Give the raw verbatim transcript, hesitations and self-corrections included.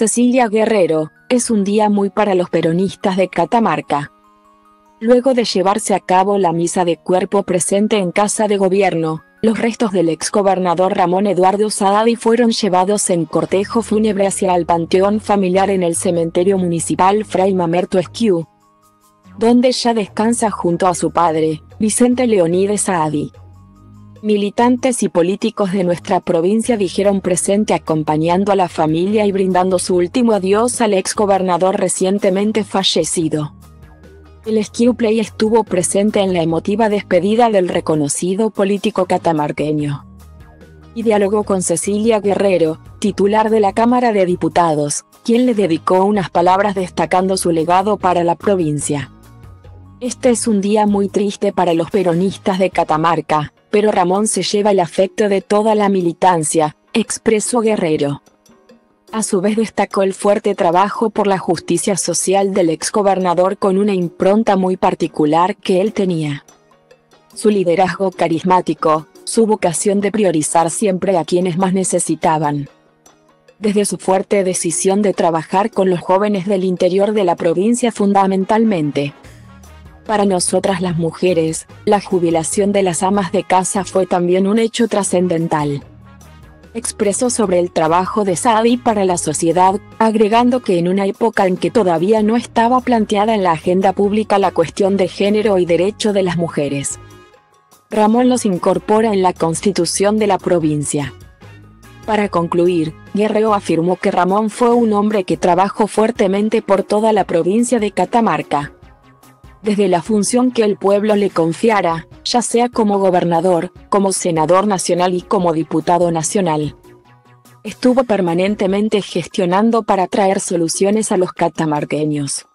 Cecilia Guerrero, es un día muy para los peronistas de Catamarca. Luego de llevarse a cabo la misa de cuerpo presente en Casa de Gobierno, los restos del exgobernador Ramón Eduardo Saadi fueron llevados en cortejo fúnebre hacia el panteón familiar en el cementerio municipal Fray Mamerto Esquiú, donde ya descansa junto a su padre, Vicente Leonides Saadi. Militantes y políticos de nuestra provincia dijeron presente acompañando a la familia y brindando su último adiós al exgobernador recientemente fallecido. El Skiu Play estuvo presente en la emotiva despedida del reconocido político catamarqueño. Y dialogó con Cecilia Guerrero, titular de la Cámara de Diputados, quien le dedicó unas palabras destacando su legado para la provincia. Este es un día muy triste para los peronistas de Catamarca, pero Ramón se lleva el afecto de toda la militancia, expresó Guerrero. A su vez destacó el fuerte trabajo por la justicia social del exgobernador con una impronta muy particular que él tenía. Su liderazgo carismático, su vocación de priorizar siempre a quienes más necesitaban. Desde su fuerte decisión de trabajar con los jóvenes del interior de la provincia fundamentalmente. Para nosotras las mujeres, la jubilación de las amas de casa fue también un hecho trascendental. Expresó sobre el trabajo de Saadi para la sociedad, agregando que en una época en que todavía no estaba planteada en la agenda pública la cuestión de género y derecho de las mujeres, Ramón los incorpora en la Constitución de la provincia. Para concluir, Guerrero afirmó que Ramón fue un hombre que trabajó fuertemente por toda la provincia de Catamarca. Desde la función que el pueblo le confiara, ya sea como gobernador, como senador nacional y como diputado nacional. Estuvo permanentemente gestionando para traer soluciones a los catamarqueños.